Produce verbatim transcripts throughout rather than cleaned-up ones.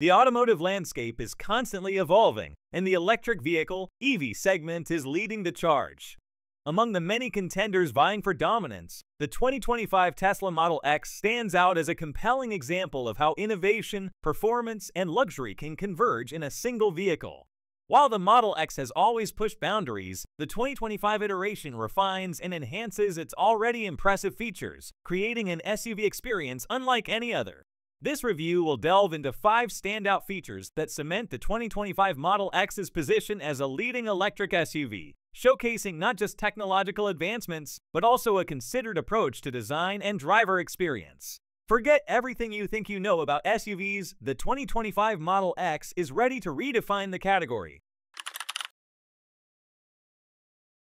The automotive landscape is constantly evolving, and the electric vehicle E V segment is leading the charge. Among the many contenders vying for dominance, the twenty twenty-five Tesla Model X stands out as a compelling example of how innovation, performance, and luxury can converge in a single vehicle. While the Model X has always pushed boundaries, the twenty twenty-five iteration refines and enhances its already impressive features, creating an S U V experience unlike any other. This review will delve into five standout features that cement the twenty twenty-five Model X's position as a leading electric S U V, showcasing not just technological advancements, but also a considered approach to design and driver experience. Forget everything you think you know about S U Vs, the twenty twenty-five Model X is ready to redefine the category.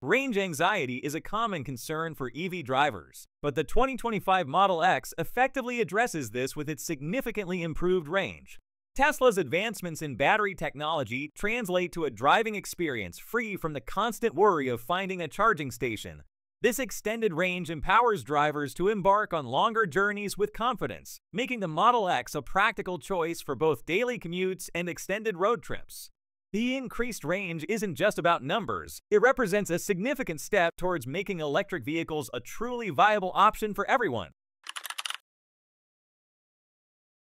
Range anxiety is a common concern for E V drivers, but the twenty twenty-five Model X effectively addresses this with its significantly improved range. Tesla's advancements in battery technology translate to a driving experience free from the constant worry of finding a charging station. This extended range empowers drivers to embark on longer journeys with confidence, making the Model X a practical choice for both daily commutes and extended road trips. The increased range isn't just about numbers, it represents a significant step towards making electric vehicles a truly viable option for everyone.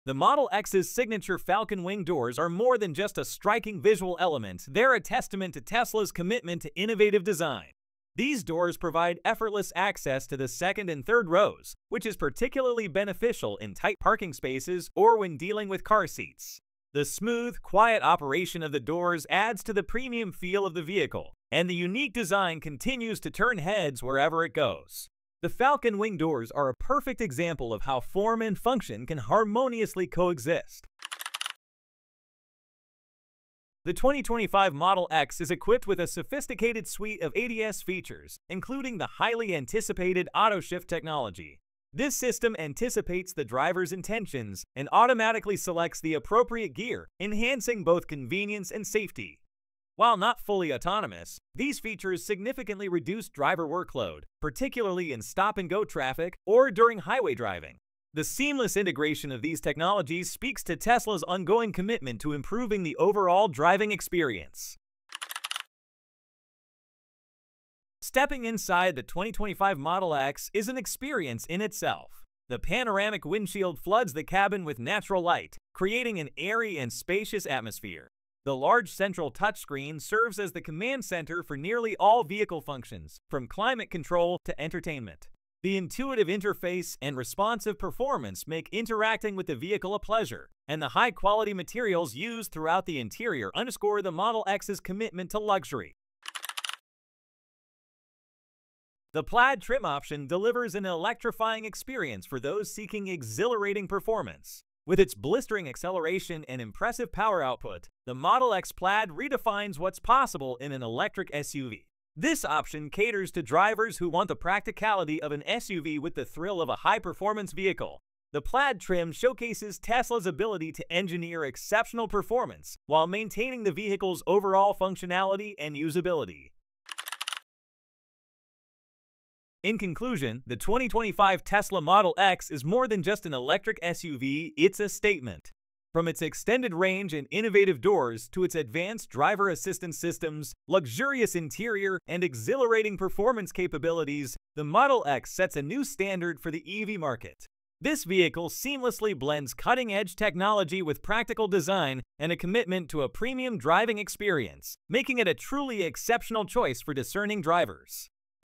The Model X's signature Falcon Wing doors are more than just a striking visual element, they're a testament to Tesla's commitment to innovative design. These doors provide effortless access to the second and third rows, which is particularly beneficial in tight parking spaces or when dealing with car seats. The smooth, quiet operation of the doors adds to the premium feel of the vehicle, and the unique design continues to turn heads wherever it goes. The Falcon Wing doors are a perfect example of how form and function can harmoniously coexist. The twenty twenty-five Model X is equipped with a sophisticated suite of A D A S features, including the highly anticipated AutoShift technology. This system anticipates the driver's intentions and automatically selects the appropriate gear, enhancing both convenience and safety. While not fully autonomous, these features significantly reduce driver workload, particularly in stop-and-go traffic or during highway driving. The seamless integration of these technologies speaks to Tesla's ongoing commitment to improving the overall driving experience. Stepping inside the twenty twenty-five Model X is an experience in itself. The panoramic windshield floods the cabin with natural light, creating an airy and spacious atmosphere. The large central touchscreen serves as the command center for nearly all vehicle functions, from climate control to entertainment. The intuitive interface and responsive performance make interacting with the vehicle a pleasure, and the high-quality materials used throughout the interior underscore the Model X's commitment to luxury. The Plaid trim option delivers an electrifying experience for those seeking exhilarating performance. With its blistering acceleration and impressive power output, the Model X Plaid redefines what's possible in an electric S U V. This option caters to drivers who want the practicality of an S U V with the thrill of a high-performance vehicle. The Plaid trim showcases Tesla's ability to engineer exceptional performance while maintaining the vehicle's overall functionality and usability. In conclusion, the twenty twenty-five Tesla Model X is more than just an electric S U V, it's a statement. From its extended range and innovative doors to its advanced driver assistance systems, luxurious interior, and exhilarating performance capabilities, the Model X sets a new standard for the E V market. This vehicle seamlessly blends cutting-edge technology with practical design and a commitment to a premium driving experience, making it a truly exceptional choice for discerning drivers.